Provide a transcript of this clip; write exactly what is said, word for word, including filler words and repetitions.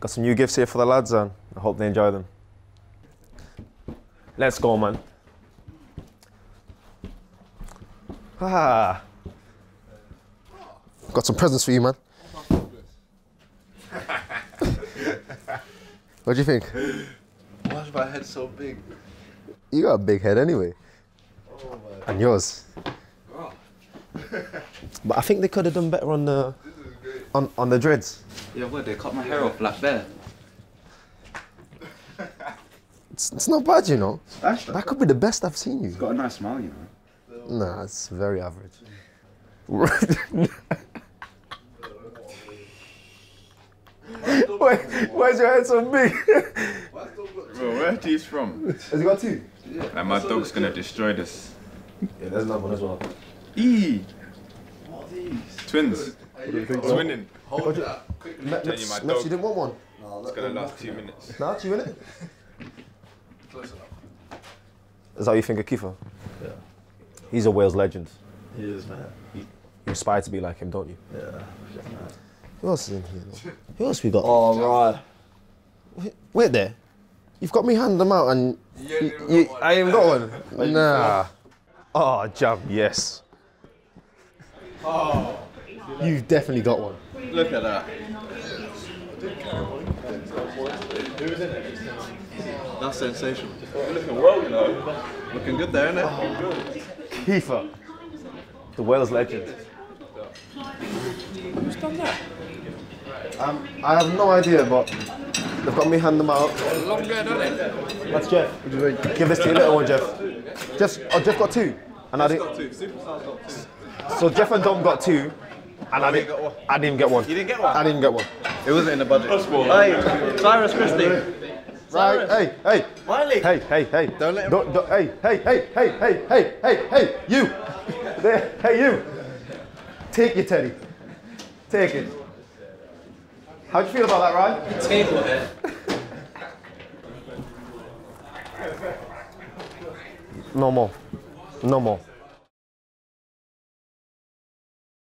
Got some new gifts here for the lads and I hope they enjoy them. Let's go, man. Ah. Got some presents for you, man. What do you think? Why is my head so big? You got a big head anyway. Oh, my. And yours. Oh. But I think they could have done better on the on on the dreads. Yeah, well, they cut my hair off like that. It's, it's not bad, you know. That's that could be the best I've seen you. It's got a nice smile, you know. Nah, it's very average. Why, why is your head so big? Bro, where are these from? Has he got two? Yeah. Like my so dog's gonna destroy this. Yeah, there's another one as well. E. What are these? Twins. Twinning. Hold that. Quickly. Let's, let's, you didn't want one. No, it's gonna last two minutes. Nah, two minutes. Close enough. Is that how you think of Kieffer? Yeah. He's a Wales legend. He is, man. You aspire to be like him, don't you? Yeah. Who else is in here? Who else we got? Oh, right. Wait, wait there. You've got me handing them out and yeah, you, you, I ain't got one. Nah. Oh, Jam, yes. Oh. You've definitely got one. Look at that. That's sensational. You're looking well, you know. Looking good there, innit? Oh. Kieffer, the Wales legend. Who's done that? Um, I have no idea, but they've got me hand them out. Longer, it? That's Jeff. What do you think? Give this to your little one, Jeff. Jeff, oh, Jeff got two. And I didn't. Two. Got two. So Jeff and Dom got two, and I didn't. I didn't get one. You didn't get one. I didn't get one. It wasn't in the budget. Hey, Cyrus Christie. Right. Hey, hey. Miley. Hey, hey, hey. Don't let him. Don't, don't, hey, hey, hey, hey, hey, hey, hey, hey, you. There. Hey, you. Take your teddy. Take it. How do you feel about that, Ryan? Table it. No more. No more.